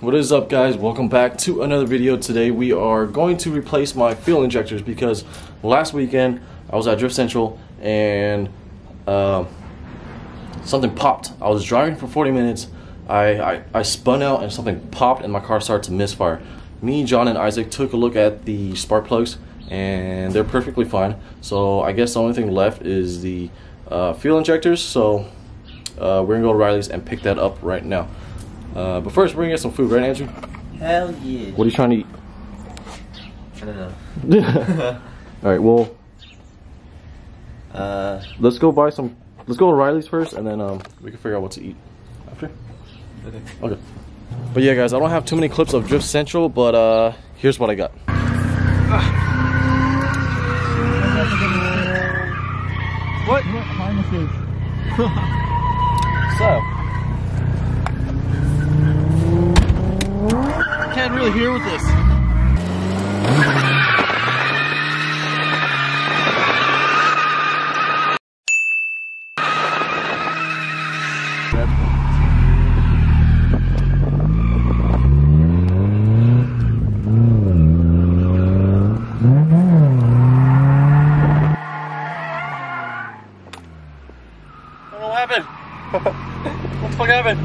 What is up, guys? Welcome back to another video. Today we are going to replace my fuel injectors because last weekend I was at Drift Central and something popped. I was driving for 40 minutes. I spun out and something popped and my car started to misfire. Me, John, and Isaac took a look at the spark plugs and they're perfectly fine. So I guess the only thing left is the fuel injectors. So we're gonna go to Riley's and pick that up right now. But first, we're gonna get some food, right, Andrew? Hell yeah. What are you trying to eat? I don't know. Alright, well, let's go buy some. Let's go to Riley's first, and then we can figure out what to eat after. Okay. But yeah, guys, I don't have too many clips of Drift Central, but here's what I got. What? So. Can't really hear with this. What happened? What the fuck happened?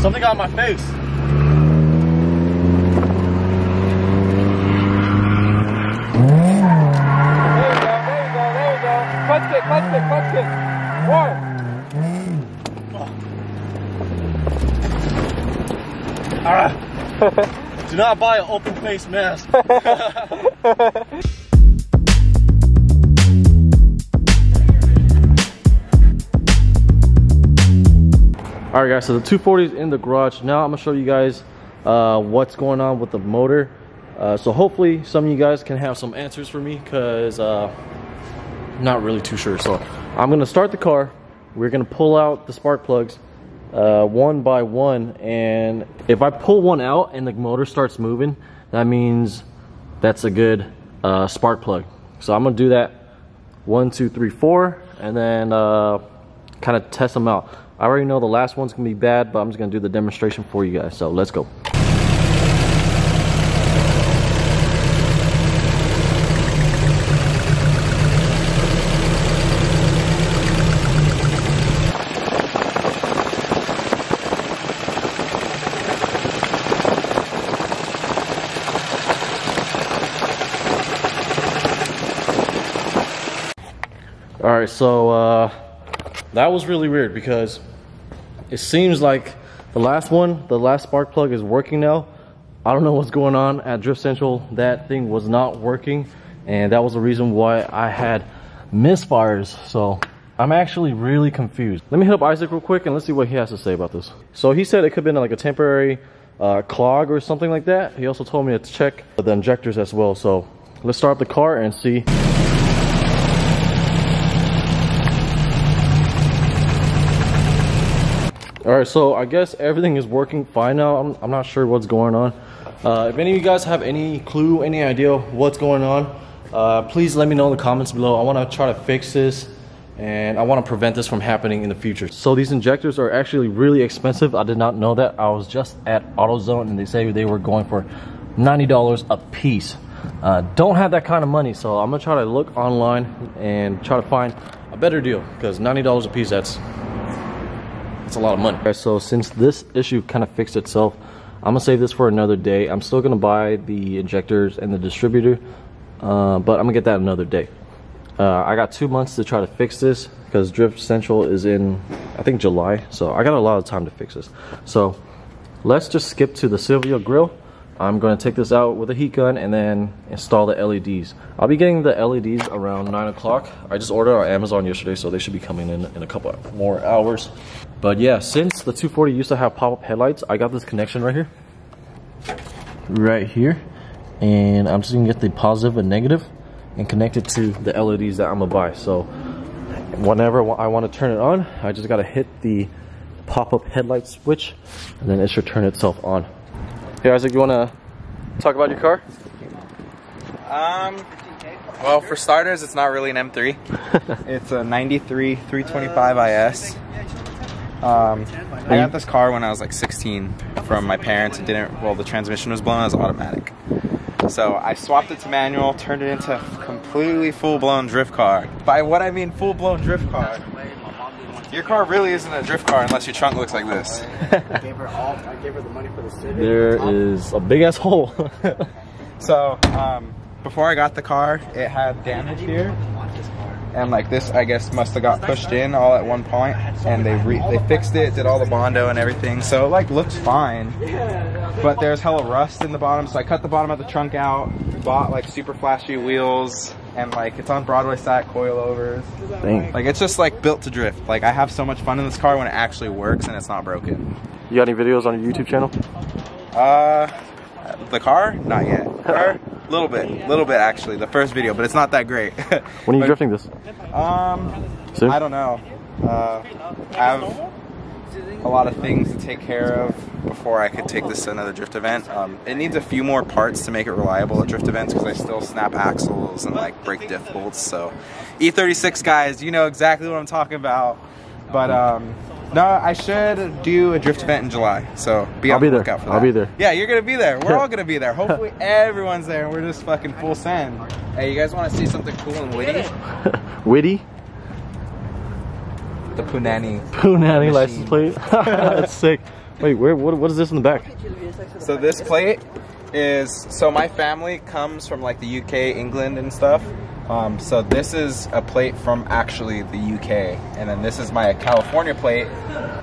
Something got on my face. There you go. Punch it. Whoa. Alright. Do not buy an open face mask. Alright guys, so the 240 is in the garage. Now I'm going to show you guys what's going on with the motor. So hopefully some of you guys can have some answers for me because I'm not really too sure. So I'm going to start the car. We're going to pull out the spark plugs one by one. And if I pull one out and the motor starts moving, that means that's a good spark plug. So I'm going to do that 1, 2, 3, 4 and then kind of test them out. I already know the last one's gonna be bad, but I'm just gonna do the demonstration for you guys, so let's go. All right, so that was really weird because it seems like the last spark plug is working now. I don't know what's going on at Drift Central. That thing was not working, and that was the reason why I had misfires. So I'm actually really confused. Let me hit up Isaac real quick and let's see what he has to say about this. So he said it could have been like a temporary clog or something like that. He also told me to check the injectors as well. So let's start up the car and see. Alright, so I guess everything is working fine now. I'm not sure what's going on. If any of you guys have any clue, any idea what's going on, please let me know in the comments below. I want to try to fix this, and I want to prevent this from happening in the future. So these injectors are actually really expensive. I did not know that. I was just at AutoZone, and they say they were going for $90 a piece. Don't have that kind of money, so I'm going to try to look online and try to find a better deal, because $90 a piece, that's a lot of money. Right, so since this issue kind of fixed itself, I'm gonna save this for another day. I'm still gonna buy the injectors and the distributor, but I'm gonna get that another day. I got 2 months to try to fix this because Drift Central is in, I think, July, so I got a lot of time to fix this. So let's just skip to the Silvia grill. I'm gonna take this out with a heat gun and then install the LEDs. I'll be getting the LEDs around 9 o'clock. I just ordered on Amazon yesterday, so they should be coming in a couple more hours. But yeah, since the 240 used to have pop-up headlights, I got this connection right here, and I'm just gonna get the positive and negative and connect it to the LEDs that I'm gonna buy. So whenever I want to turn it on, I just gotta hit the pop-up headlight switch and then it should turn itself on. Hey Isaac, you wanna talk about your car? Well, for starters, it's not really an M3. It's a 93 325 IS. I got this car when I was like 16 from my parents. It didn't, well, the transmission was blown. It was automatic. So I swapped it to manual, turned it into a completely full-blown drift car. By what I mean full-blown drift car, your car really isn't a drift car unless your trunk looks like this. I gave her the money for the Civic. There is a big-ass hole. So, before I got the car, it had damage here. And like this, I guess, must have got pushed in all at one point, and they fixed it, did all the Bondo and everything, so it like looks fine. But there's hella rust in the bottom, so I cut the bottom of the trunk out, bought like super flashy wheels, and like it's on Broadway stack coilovers. Dang. Like it's just like built to drift. Like I have so much fun in this car when it actually works and it's not broken. You got any videos on your YouTube channel? The car? Not yet. Car? Little bit actually, the first video, but it's not that great. When are you drifting this? Soon? I don't know. I have a lot of things to take care of before I could take this to another drift event. It needs a few more parts to make it reliable at drift events because I still snap axles and like break diff bolts. So E36 guys, you know exactly what I'm talking about. But no, I should do a drift event in July, so be on the lookout for that. I'll be there. Yeah, you're gonna be there. We're all gonna be there. Hopefully everyone's there and we're just fucking full send. Hey, you guys wanna see something cool and witty? Witty? The Punani. Punani license plate? That's sick. Wait, what is this in the back? So this plate is, so my family comes from like the UK, England and stuff. So this is a plate from actually the UK, and then this is my California plate,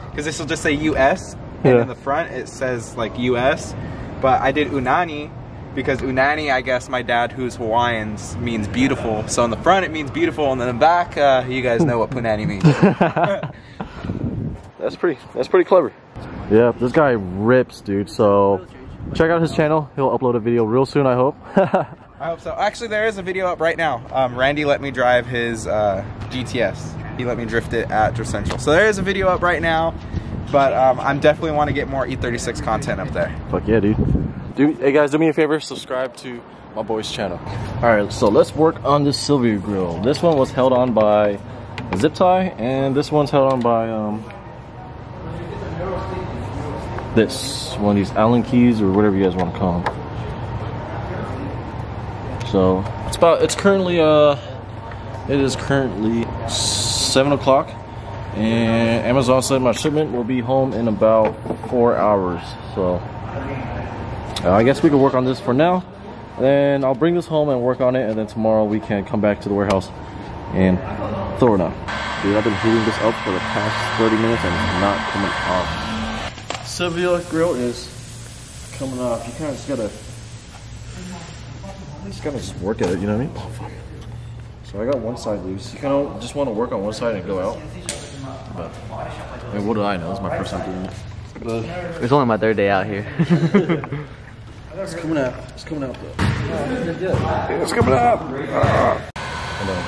because this will just say US, and in the front it says like US, but I did Unani, because Unani, I guess my dad, who's Hawaiian, means beautiful, so in the front it means beautiful, and then in the back, you guys know what Punani means. that's pretty clever. Yeah, this guy rips, dude, so check out his channel, he'll upload a video real soon, I hope. I hope so. Actually, there is a video up right now. Randy let me drive his GTS. He let me drift it at Drift Central. So there is a video up right now, but I'm definitely want to get more E36 content up there. Fuck yeah, dude. Hey guys, do me a favor, subscribe to my boy's channel. All right, so let's work on this Silvia grill. This one was held on by a zip tie, and this one's held on by this one of these Allen keys or whatever you guys want to call them. So it is currently 7 o'clock, and Amazon said my shipment will be home in about 4 hours. So I guess we can work on this for now. Then I'll bring this home and work on it, and then tomorrow we can come back to the warehouse and throw it on. Dude, I've been heating this up for the past 30 minutes and it's not coming off. Silvia grill is coming off. You kind of just gotta. Just work at it, you know what I mean? Oh, fuck. So I got one side loose. You kind of just want to work on one side and go out. But I mean, what do I know? It's my first time doing it. But it's only my third day out here. It's coming out. It's coming out though. It's coming out. Hold on.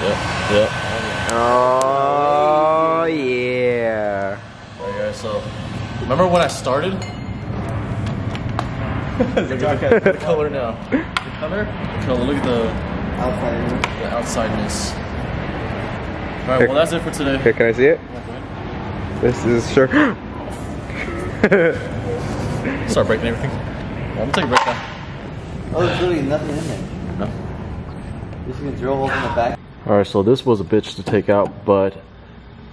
Yeah. Yeah. Oh yeah. Alright guys, so remember when I started? Look at the color now. The color? The color. Look at the outsideness. All right, well that's it for today. Here, can I see it? Okay. This is sure. Start breaking everything. I'm gonna take a break now. Oh, there's literally nothing in there. No. Just gonna drill holes in the back. All right, so this was a bitch to take out, but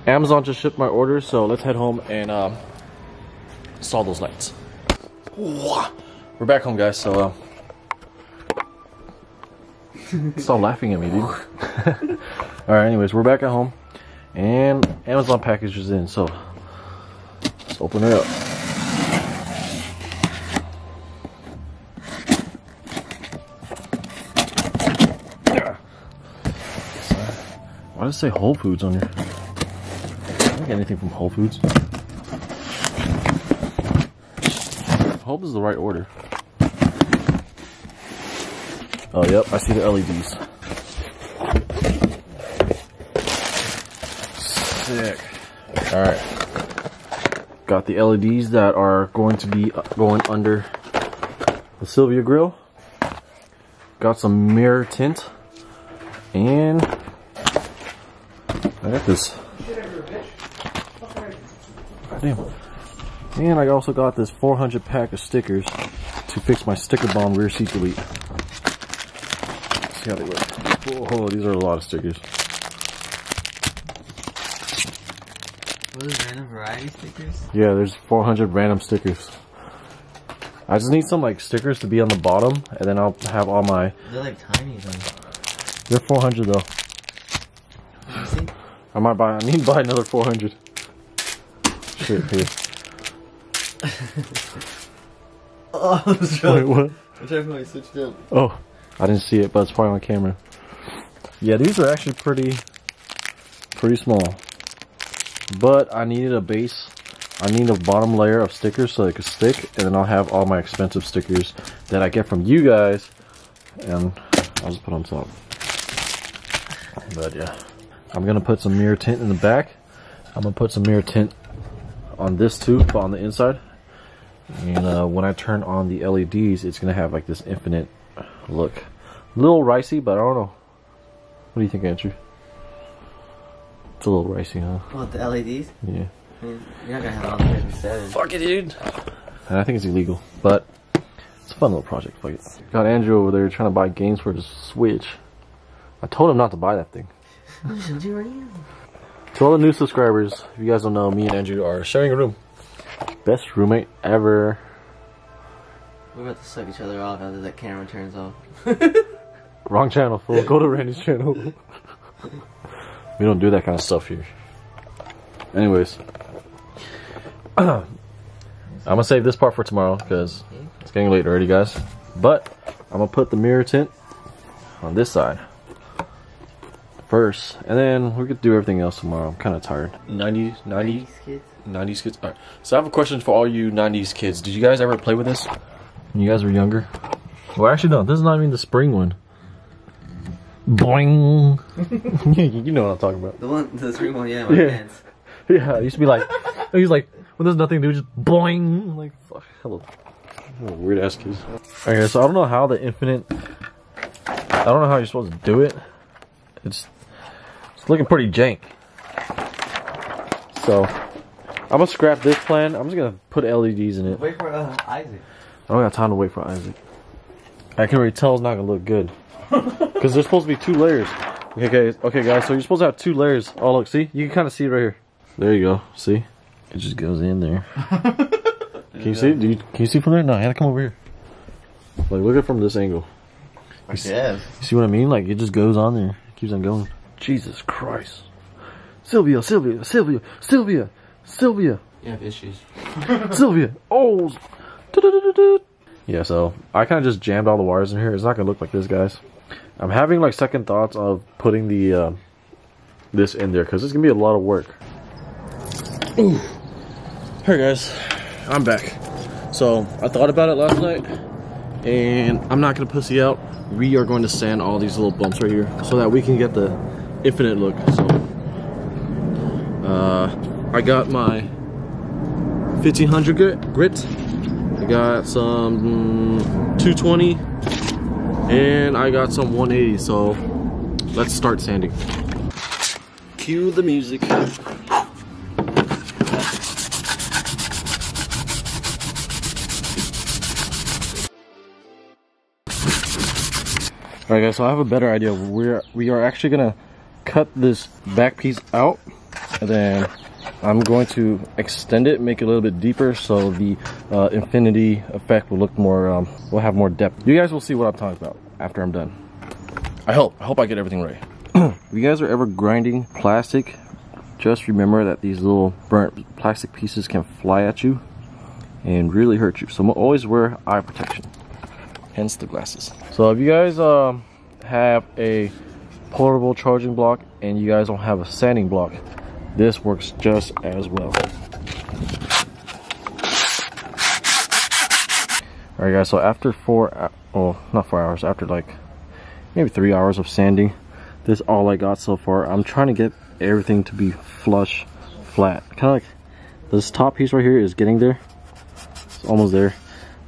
Amazon just shipped my order, so let's head home and saw those lights. Ooh. We're back home, guys, so, stop laughing at me, dude. Alright, anyways, we're back at home, and Amazon package is in, so, let's open it up. Why does it say Whole Foods on here? I don't get anything from Whole Foods. I hope this is the right order. Oh, yep, I see the LEDs. Sick. Alright. Got the LEDs that are going to be going under the Silvia grill. Got some mirror tint, and I got this. Goddamn. And I also got this 400 pack of stickers to fix my sticker bomb rear seat delete. Let's see how they look. Oh, these are a lot of stickers. What are random variety stickers? Yeah, there's 400 random stickers. I just need some like stickers to be on the bottom, and then I'll have all my. They're like tiny though. They're 400 though. Let me see. I need to buy another 400. Shit, here. Oh, I was trying. Wait, what? I'm trying to switch it up. Oh, I didn't see it, but it's probably on camera. Yeah, these are actually pretty small. But I needed a base. I need a bottom layer of stickers so they could stick, and then I'll have all my expensive stickers that I get from you guys, and I'll just put on top. But yeah, I'm gonna put some mirror tint in the back. I'm gonna put some mirror tint on this too, but on the inside. And when I turn on the LEDs, it's gonna have like this infinite look. A little ricey, but I don't know. What do you think, Andrew? It's a little ricey, huh? What, the LEDs? Yeah. I mean, you're not gonna have all the 37. Fuck it, dude! And I think it's illegal, but it's a fun little project. Fuck it. Got Andrew over there trying to buy games for his Switch. I told him not to buy that thing. To all the new subscribers, if you guys don't know, me and Andrew are sharing a room. Best roommate ever. We're about to suck each other off after that camera turns off. Wrong channel, fool. Go to Randy's channel. We don't do that kind of stuff here. Anyways, I'm gonna save this part for tomorrow because it's getting late already, guys. But I'm gonna put the mirror tint on this side first, and then we could do everything else tomorrow. I'm kind of tired. 90s kids. All right. So I have a question for all you 90s kids. Did you guys ever play with this when you guys were younger? Well, actually, no. This is not even the spring one. Boing! You know what I'm talking about. The spring one, yeah, my pants. Yeah, it used to be like, it was like, when there's nothing to do, just boing! I'm like, fuck, hello. Oh, weird ass kids. Okay, so I don't know how the infinite, I don't know how you're supposed to do it. It's looking pretty jank. So, I'm gonna scrap this plan. I'm just gonna put LEDs in it. Wait for Isaac. I don't got time to wait for Isaac. I can already tell it's not gonna look good. Because there's supposed to be two layers. Okay guys, so you're supposed to have two layers. Oh look, see? You can kind of see it right here. There you go, see? It just goes in there. Can you see it? Can you see from there? No, I gotta come over here. Like, look at it from this angle. You see what I mean? Like, it just goes on there. It keeps on going. Jesus Christ. Silvia. You have issues. Silvia. Oh. Yeah, so I kind of just jammed all the wires in here. It's not gonna look like this, guys. I'm having like second thoughts of putting the this in there because it's gonna be a lot of work. Ooh. Hey guys, I'm back. So I thought about it last night, and I'm not gonna pussy out. We are going to sand all these little bumps right here so that we can get the infinite look. So I got my 1500 grit. I got some 220. And I got some 180, so let's start sanding. Cue the music. Alright guys, so I have a better idea. We are actually gonna cut this back piece out, and then I'm going to extend it, make it a little bit deeper, so the infinity effect will look more, will have more depth. You guys will see what I'm talking about after I'm done. I hope I get everything right. If you guys are ever grinding plastic, just remember that these little burnt plastic pieces can fly at you and really hurt you. So always wear eye protection, hence the glasses. So if you guys have a portable charging block and you guys don't have a sanding block, this works just as well. Alright guys, so after after like maybe 3 hours of sanding, this is all I got so far. I'm trying to get everything to be flush, flat. Kind of like this top piece right here is getting there. It's almost there.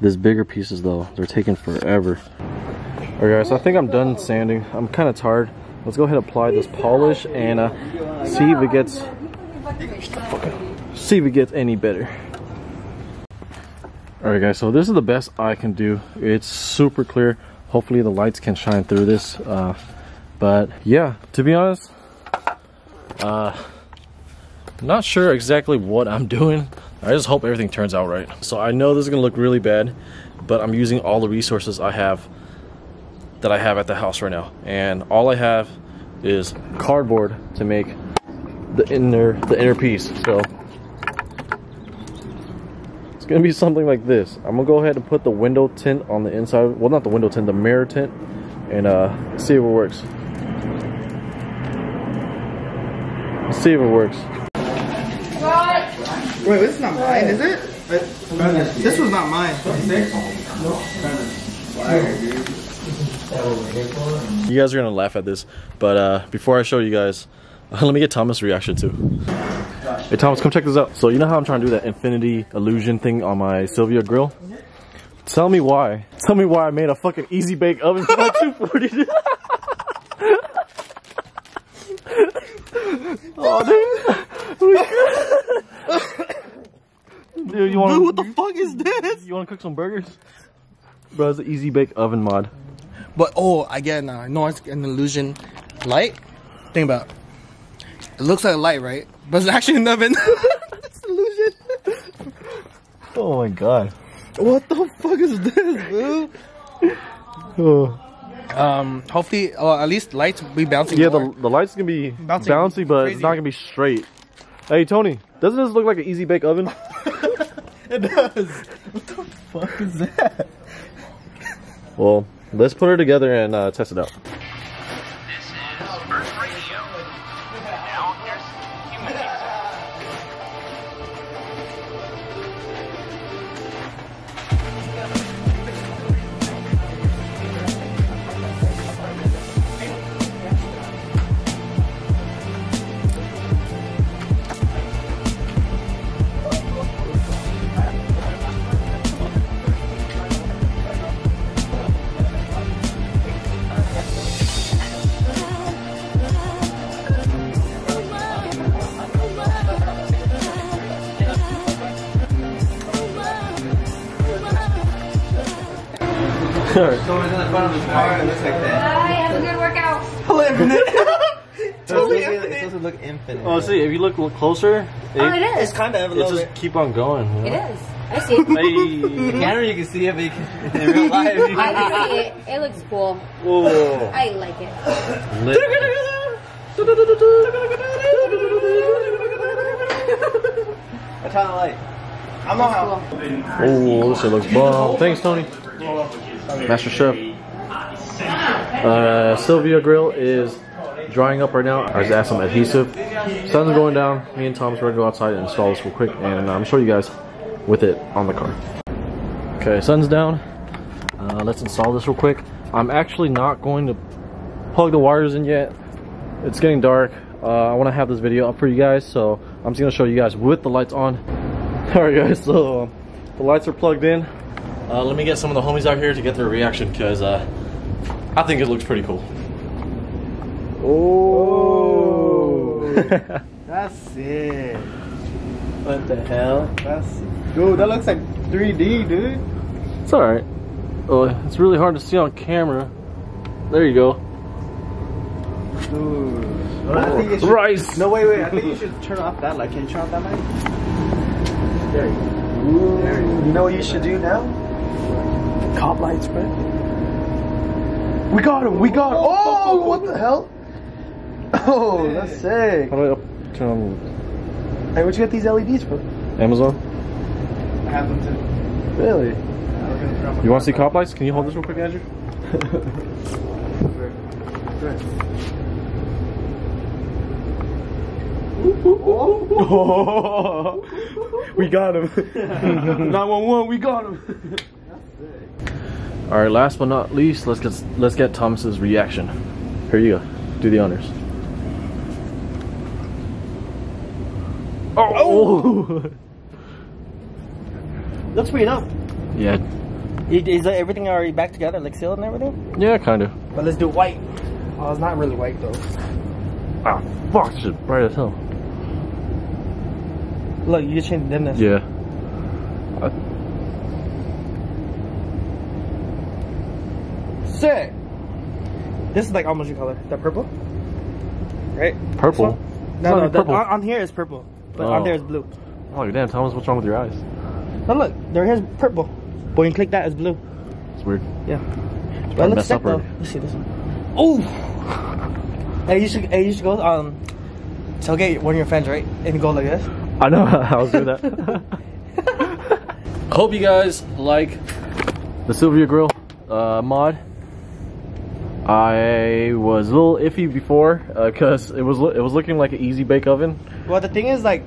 These bigger pieces though, they're taking forever. Alright guys, so I think I'm done sanding. I'm kind of tired. Let's go ahead and apply this polish and see if it gets any better. Alright guys, so this is the best I can do. It's super clear. Hopefully the lights can shine through this. But yeah, to be honest, not sure exactly what I'm doing. I just hope everything turns out right. So I know this is gonna look really bad, but I'm using all the resources I have at the house right now, and all I have is cardboard to make the inner piece. So it's gonna be something like this. I'm gonna go ahead and put the window tint on the inside. Well, not the window tint, the mirror tint, and see if it works. Let's see if it works. Wait, this is not mine, is it? This was not mine. You guys are gonna laugh at this, but before I show you guys, let me get Thomas' reaction too. Hey Thomas, come check this out. So you know how I'm trying to do that infinity illusion thing on my Silvia grill? Tell me why. Tell me why I made a fucking easy bake oven for my 240. Oh dude. Dude, you wanna, dude, what the fuck is this? You wanna cook some burgers? Bro, it's an easy bake oven mod. But oh, again, I know it's an illusion. Light? Think about it. It looks like a light, right? But it's actually an oven. It's an illusion. Oh my god. What the fuck is this, dude? Oh. Hopefully, or at least lights will be bouncing. Yeah, the lights can be bouncy, but crazy. It's not gonna be straight. Hey Tony, doesn't this look like an easy bake oven? It does. What the fuck is that? Well, let's put her together and test it out. This is First Radio. Now there's human Alright. Have a good workout. Totally infinite. It's supposed to look infinite. Oh, see, if you look closer, it is. It's kind of infinite. It just keep on going. You know? It is. I see it. Hey. The camera, you can see it, but you can, in real life, you can. I can see it. It looks cool. Whoa. I like it. I turn the light. I'm on how. Oh, this shit looks bomb. Thanks, Tony. Master Chef. Silvia grill is drying up right now. I just add some adhesive. Sun's going down. Me and Thomas are going to go outside and install this real quick, and I'm show you guys with it on the car. Okay, sun's down. Let's install this real quick. I'm actually not going to plug the wires in yet. It's getting dark. I want to have this video up for you guys, so I'm just going to show you guys with the lights on. Alright guys, so the lights are plugged in. Let me get some of the homies out here to get their reaction, because I think it looks pretty cool. Oh, that's it. What the hell? That's it. Dude, that looks like 3D, dude. It's alright. Oh, it's really hard to see on camera. There you go. Dude. Oh, rice! No, wait, wait. I think you should turn off that light. Can you turn off that light? There you go. Ooh, there you go. You know what you should do now? Cop lights, bro. We got him! We got him! Oh, what the hell? Oh, that's sick. How do I turn on? Hey, where'd you get these LEDs from? Amazon. I have them too. Really? You want to see cop lights? Can you hold this real quick, Andrew? Oh. We got him. 911, we got him. All right, last but not least, let's get Thomas's reaction. Here you go. Do the honors. Oh. Looks pretty dope. Yeah. Is everything already back together, like sealed and everything? Yeah, kind of. But let's do white. Oh, it's not really white though. Ah, fuck, it's just bright as hell. Look, you changed the dimness. Yeah. Sick! This is like almost your color. Is that purple? Right? Purple? No, no, purple. On here is purple. But on there is blue. Oh, damn, Thomas, what's wrong with your eyes? Now look, their hair's purple. But when you click that, it's blue. It's weird. Yeah. It's but it looks sick though. Let's see this one. Ooh! Hey, you should go, tailgate one of your fans, right? And go like this. I know, I'll do that. Hope you guys like the Silvia grill mod. I was a little iffy before because it was looking like an easy bake oven. Well, the thing is, like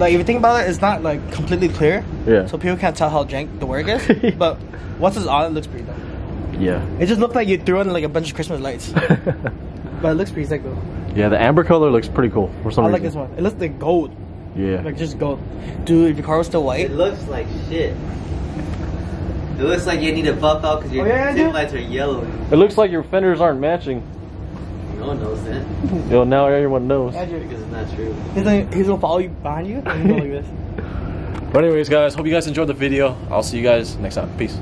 if you think about it, it's not like completely clear. Yeah. So people can't tell how jank the work is. But once it's on, it looks pretty dumb. Yeah. It just looked like you threw in like a bunch of Christmas lights. But it looks pretty sick though. Yeah, the amber color looks pretty cool for some reason. I like this one. It looks like gold. Yeah. Like just gold. Dude, if your car was still white. It looks like shit. It looks like you need to buff out because your tail lights are yellow. It looks like your fenders aren't matching. No one knows that. Yo, now everyone knows. Andrew. Because it's not true. He's gonna follow you behind you and go like this. But anyways guys, hope you guys enjoyed the video. I'll see you guys next time. Peace.